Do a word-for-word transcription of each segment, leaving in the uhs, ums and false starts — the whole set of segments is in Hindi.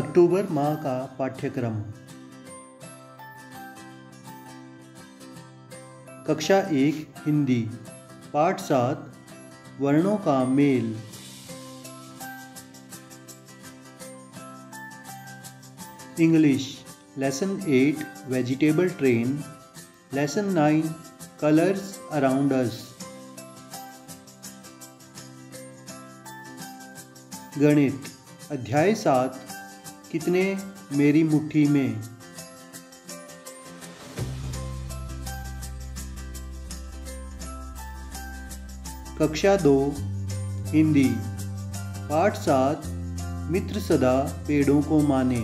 अक्टूबर माह का पाठ्यक्रम। कक्षा एक हिंदी, पाठ सात वर्णों का मेल। English lesson eight vegetable train, lesson nine colours around us. गणित अध्याय सात कितने मेरी मुट्ठी में। कक्षा दो हिंदी, पाठ सात मित्र सदा पेड़ों को माने।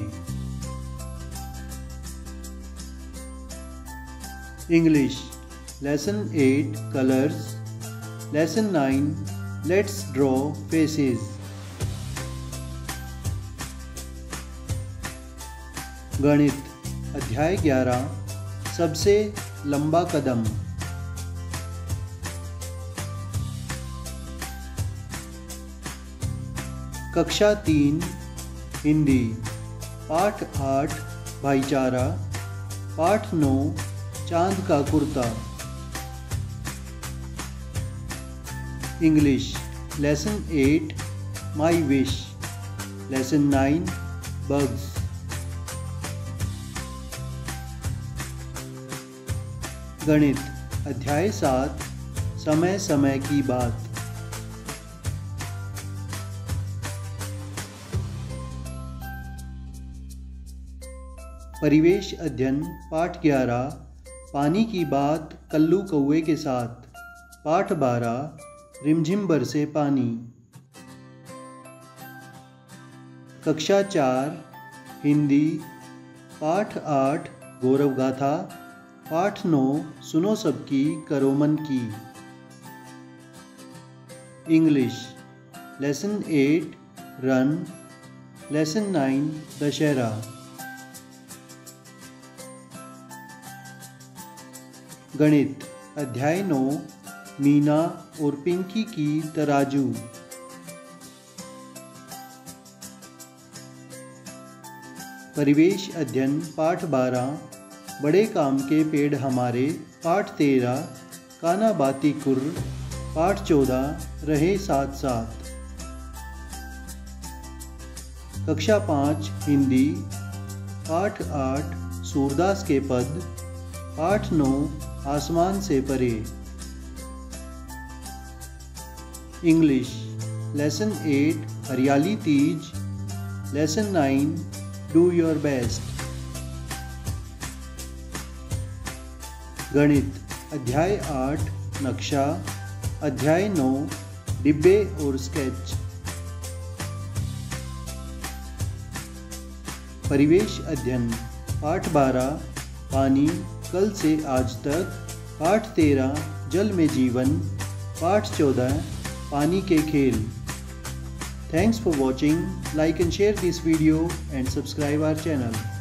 English lesson eight colours, lesson nine let's draw faces. गणित अध्याय ग्यारह सबसे लंबा कदम। कक्षा तीन हिंदी, पाठ आठ भाईचारा, पाठ नौ चांद का kurta. English lesson eight my wish, lesson nine bugs. गणित अध्याय सात समय समय की बात। परिवेश अध्ययन पाठ ग्यारह पानी की बात कल्लू कौवे के साथ, पाठ बारह रिमझिम बरसे पानी। कक्षा चार हिंदी, पाठ आठ गौरव गाथा, पाठ नौ सुनो सबकी करो मन की। English lesson eight run, lesson nine Dussehra. गणित अध्याय नौ मीना और पिंकी की तराजू। परिवेश अध्ययन पाठ बारह बड़े काम के पेड़ हमारे, पाठ तेरह काना बाती कुर, पाठ चौदह रहे साथ साथ। कक्षा पाँच हिंदी, पाठ आठ सूरदास के पद, पाठ नौ आसमान से परे। English lesson eight Hariyali Teej, lesson nine do your best. गणित अध्याय आठ नक्शा, अध्याय नौ डिब्बे और स्केच। परिवेश अध्ययन पाठ बारह पानी कल से आज तक, पाठ तेरह जल में जीवन, पाठ चौदह पानी के खेल। Thanks for watching. Like and share this video and subscribe our channel.